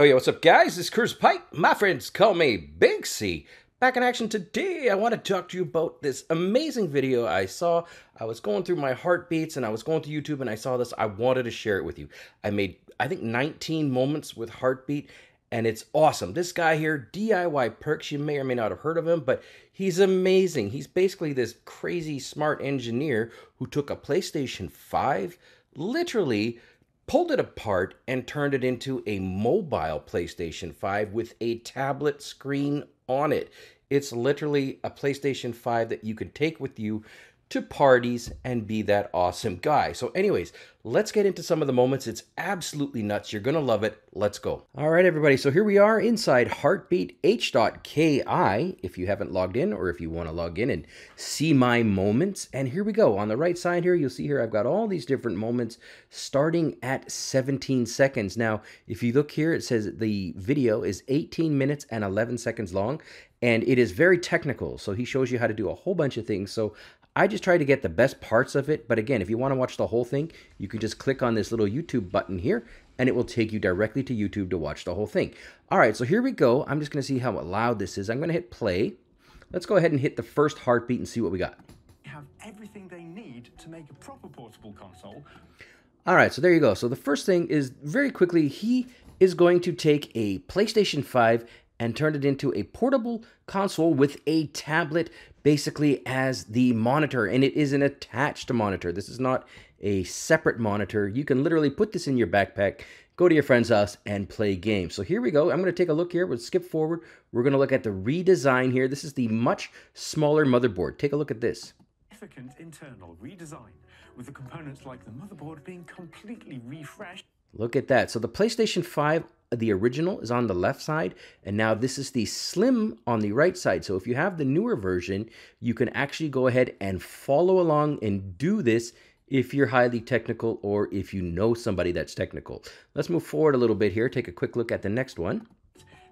Oh yeah, what's up guys? This is Curtis Pyke. My friends call me Big C. Back in action today, I want to talk to you about this amazing video I saw. I was going through my heartbeats and I was going to YouTube and I saw this. I wanted to share it with you. I made, I think, 19 moments with Heartbeat and it's awesome. This guy here, DIY Perks, you may or may not have heard of him, but he's amazing. He's basically this crazy smart engineer who took a PlayStation 5, literally pulled it apart and turned it into a mobile PlayStation 5 with a tablet screen on it. It's literally a PlayStation 5 that you can take with you to parties and be that awesome guy. So anyways, let's get into some of the moments. It's absolutely nuts. You're gonna love it. Let's go. All right, everybody. So here we are inside heartbeat.ki. If you haven't logged in or if you wanna log in and see my moments. And here we go. On the right side here, you'll see here, I've got all these different moments starting at 17 seconds. Now, if you look here, it says the video is 18 minutes and 11 seconds long. And it is very technical. So he shows you how to do a whole bunch of things. So I just try to get the best parts of it. But again, if you want to watch the whole thing, you can just click on this little YouTube button here and it will take you directly to YouTube to watch the whole thing. All right, so here we go. I'm just going to see how loud this is. I'm going to hit play. Let's go ahead and hit the first heartbeat and see what we got. Have everything they need to make a proper portable console. All right, so there you go. So the first thing is very quickly, he is going to take a PlayStation 5 and turned it into a portable console with a tablet basically as the monitor, and it is an attached monitor. This is not a separate monitor. You can literally put this in your backpack, go to your friend's house and play games. So here we go. I'm gonna take a look here, we'll skip forward. We're gonna look at the redesign here. This is the much smaller motherboard. Take a look at this. Significant internal redesign with the components like the motherboard being completely refreshed. Look at that. So the PlayStation 5, the original, is on the left side, and now this is the slim on the right side. So if you have the newer version, you can actually go ahead and follow along and do this if you're highly technical or if you know somebody that's technical. Let's move forward a little bit here, take a quick look at the next one.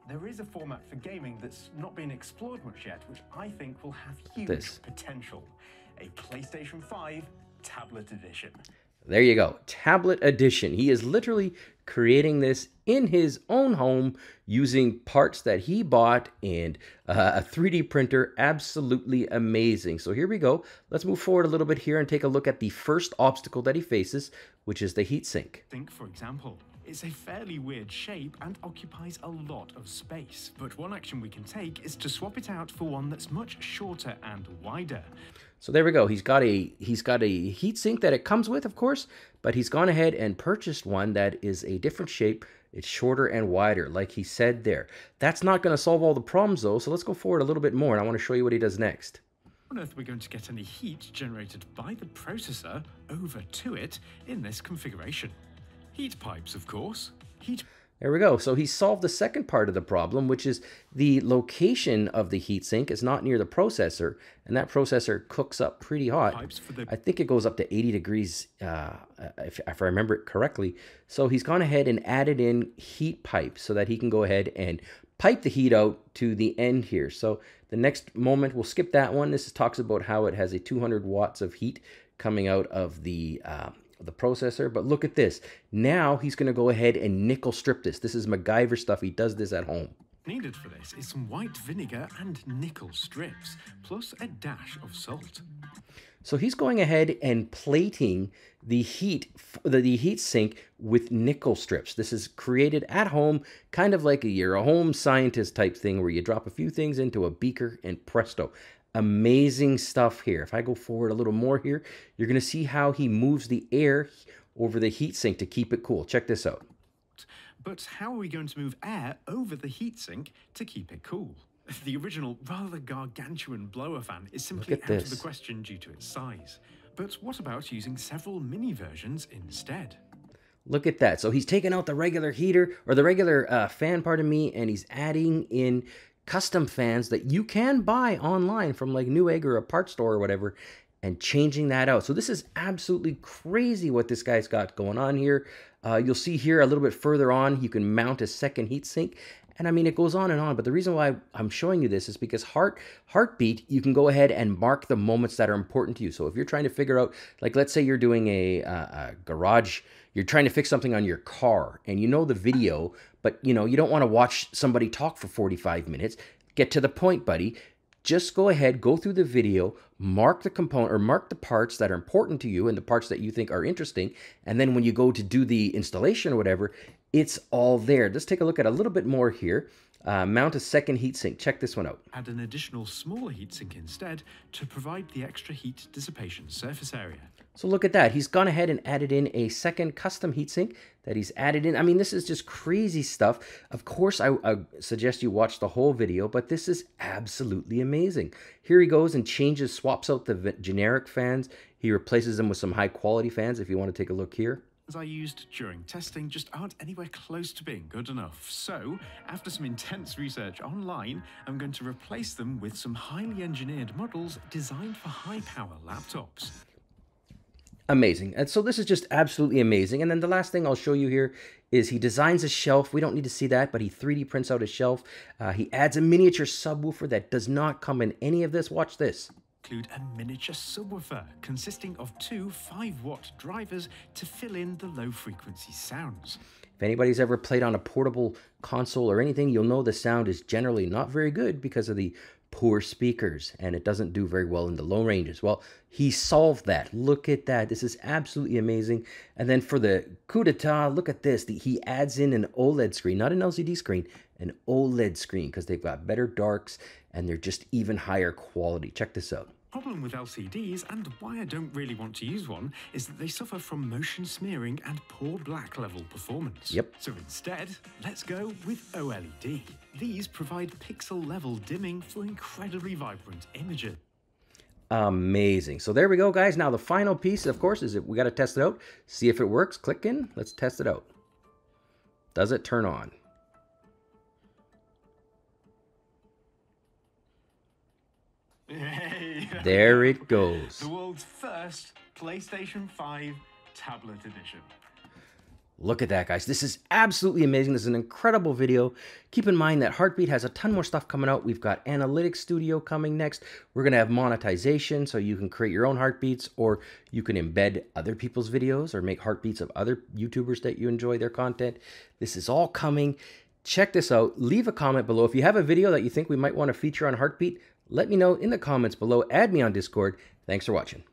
There is a format for gaming that's not been explored much yet, which I think will have huge potential. A PlayStation 5 tablet edition. There you go, tablet edition. He is literally creating this in his own home using parts that he bought and a 3D printer. Absolutely amazing. So here we go. Let's move forward a little bit here and take a look at the first obstacle that he faces, which is the heatsink. Think, for example. It's a fairly weird shape and occupies a lot of space, but one action we can take is to swap it out for one that's much shorter and wider. So there we go. He's got a heatsink that it comes with, of course, but he's gone ahead and purchased one that is a different shape. It's shorter and wider, like he said there. That's not going to solve all the problems though, so let's go forward a little bit more and I want to show you what he does next. On Earth, we're going to get any heat generated by the processor over to it in this configuration. Heat pipes, of course. There we go. So he solved the second part of the problem, which is the location of the heatsink is not near the processor, and that processor cooks up pretty hot. I think it goes up to 80 degrees, if I remember it correctly. So he's gone ahead and added in heat pipes so that he can go ahead and pipe the heat out to the end here. So the next moment, we'll skip that one. This talks about how it has a 200 watts of heat coming out of the processor, but look at this. Now he's going to go ahead and nickel strip this. This is MacGyver stuff. He does this at home. Needed for this is some white vinegar and nickel strips, plus a dash of salt. So he's going ahead and plating the heat sink with nickel strips. This is created at home, kind of like a home scientist type thing where you drop a few things into a beaker and presto. Amazing stuff here. If I go forward a little more here, you're going to see how he moves the air over the heatsink to keep it cool. Check this out. But how are we going to move air over the heatsink to keep it cool? The original rather gargantuan blower fan is simply out of the question due to its size. But what about using several mini versions instead? Look at that. So he's taken out the regular heater or the regular fan, pardon me, and he's adding in custom fans that you can buy online from like Newegg or a part store or whatever, and changing that out. So this is absolutely crazy what this guy's got going on here. You'll see here a little bit further on, you can mount a second heatsink. And I mean, it goes on and on, but the reason why I'm showing you this is because Heartbeat, you can go ahead and mark the moments that are important to you. So if you're trying to figure out, like, let's say you're doing a garage, You're trying to fix something on your car and you know the video, but you know, you don't want to watch somebody talk for 45 minutes. Get to the point, buddy. Just go ahead, go through the video, mark the component or mark the parts that are important to you and the parts that you think are interesting. And then when you go to do the installation or whatever, it's all there. Let's take a look at a little bit more here. Mount a second heatsink. Check this one out. Add an additional smaller heatsink instead to provide the extra heat dissipation surface area. So look at that. He's gone ahead and added in a second custom heatsink that he's added in. I mean, this is just crazy stuff. Of course, I suggest you watch the whole video, but this is absolutely amazing. Here he goes and changes, swaps out the generic fans. He replaces them with some high quality fans if you want to take a look here. As I used during testing just aren't anywhere close to being good enough. So, after some intense research online, I'm going to replace them with some highly engineered models designed for high-power laptops. Amazing. And so this is just absolutely amazing. And then the last thing I'll show you here is he designs a shelf. We don't need to see that, but he 3D prints out a shelf. He adds a miniature subwoofer that does not come in any of this. Watch this. Include a miniature subwoofer consisting of two 5-watt drivers to fill in the low-frequency sounds. If anybody's ever played on a portable console or anything, you'll know the sound is generally not very good because of the poor speakers, and it doesn't do very well in the low ranges. Well, he solved that. Look at that. This is absolutely amazing. And then for the coup d'etat, look at this. He adds in an OLED screen, not an LCD screen, an OLED screen, because they've got better darks and they're just even higher quality. Check this out. The problem with LCDs, and why I don't really want to use one, is that they suffer from motion smearing and poor black level performance. Yep. So instead, let's go with OLED. These provide pixel level dimming for incredibly vibrant images. Amazing. So there we go, guys. Now the final piece, of course, is we got to test it out, see if it works. Click in. Let's test it out. Does it turn on? There it goes. The world's first PlayStation 5 tablet edition. Look at that, guys. This is absolutely amazing. This is an incredible video. Keep in mind that Heartbeat has a ton more stuff coming out. We've got Analytics Studio coming next. We're going to have monetization, so you can create your own Heartbeats, or you can embed other people's videos or make Heartbeats of other YouTubers that you enjoy their content. This is all coming. Check this out. Leave a comment below. If you have a video that you think we might want to feature on Heartbeat, let me know in the comments below. Add me on Discord. Thanks for watching.